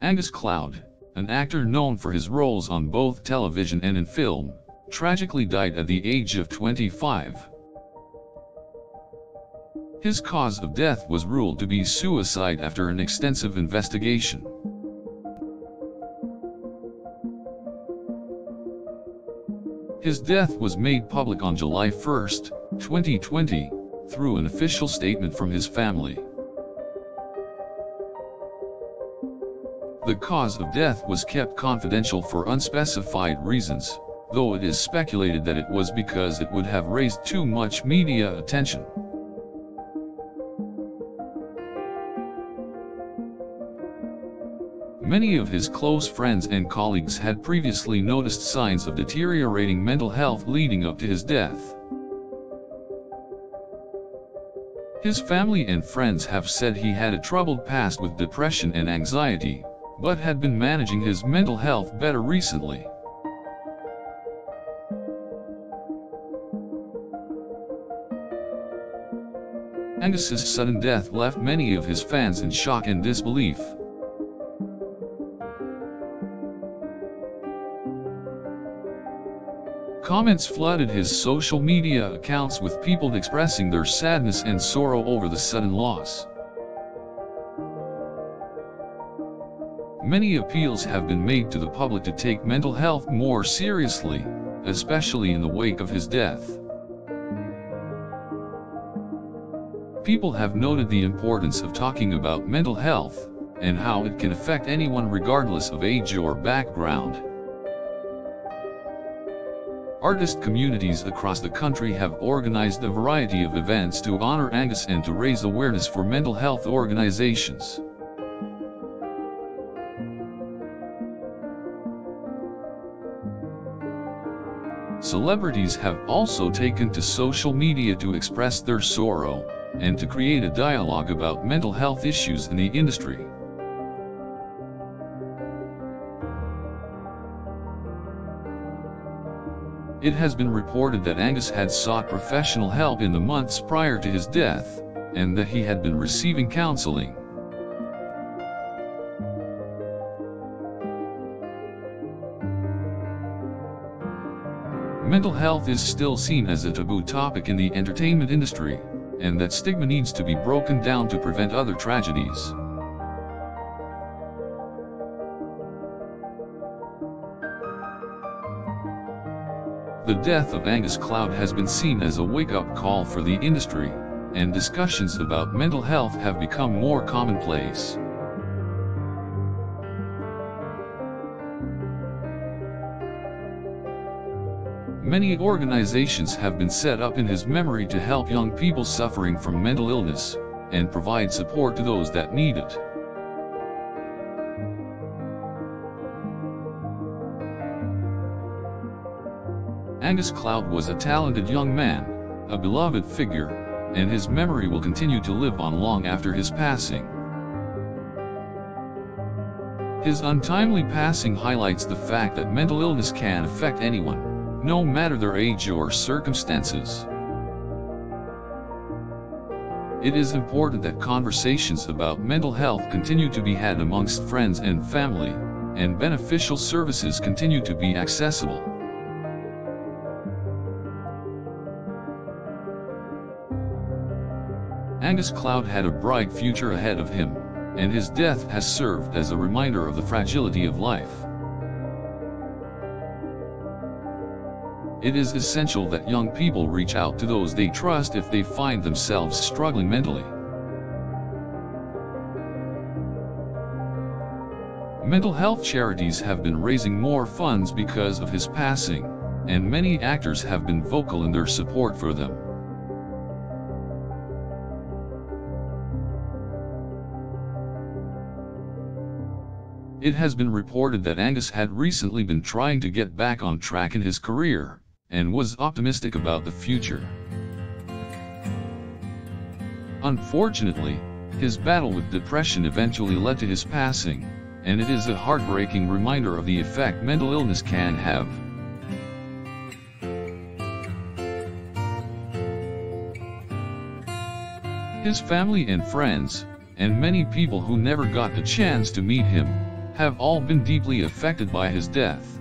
Angus Cloud, an actor known for his roles on both television and in film, tragically died at the age of 25. His cause of death was ruled to be suicide after an extensive investigation. His death was made public on July 1, 2020, through an official statement from his family. The cause of death was kept confidential for unspecified reasons, though it is speculated that it was because it would have raised too much media attention. Many of his close friends and colleagues had previously noticed signs of deteriorating mental health leading up to his death. His family and friends have said he had a troubled past with depression and anxiety, but had been managing his mental health better recently. Angus's sudden death left many of his fans in shock and disbelief. Comments flooded his social media accounts with people expressing their sadness and sorrow over the sudden loss. Many appeals have been made to the public to take mental health more seriously, especially in the wake of his death. People have noted the importance of talking about mental health, and how it can affect anyone regardless of age or background. Artist communities across the country have organized a variety of events to honor Angus and to raise awareness for mental health organizations. Celebrities have also taken to social media to express their sorrow, and to create a dialogue about mental health issues in the industry. It has been reported that Angus had sought professional help in the months prior to his death, and that he had been receiving counseling. Mental health is still seen as a taboo topic in the entertainment industry, and that stigma needs to be broken down to prevent other tragedies. The death of Angus Cloud has been seen as a wake-up call for the industry, and discussions about mental health have become more commonplace. Many organizations have been set up in his memory to help young people suffering from mental illness, and provide support to those that need it. Angus Cloud was a talented young man, a beloved figure, and his memory will continue to live on long after his passing. His untimely passing highlights the fact that mental illness can affect anyone, no matter their age or circumstances. It is important that conversations about mental health continue to be had amongst friends and family, and beneficial services continue to be accessible. Angus Cloud had a bright future ahead of him, and his death has served as a reminder of the fragility of life. It is essential that young people reach out to those they trust if they find themselves struggling mentally. Mental health charities have been raising more funds because of his passing, and many actors have been vocal in their support for them. It has been reported that Angus had recently been trying to get back on track in his career, and was optimistic about the future. Unfortunately, his battle with depression eventually led to his passing, and it is a heartbreaking reminder of the effect mental illness can have. His family and friends, and many people who never got the chance to meet him, have all been deeply affected by his death.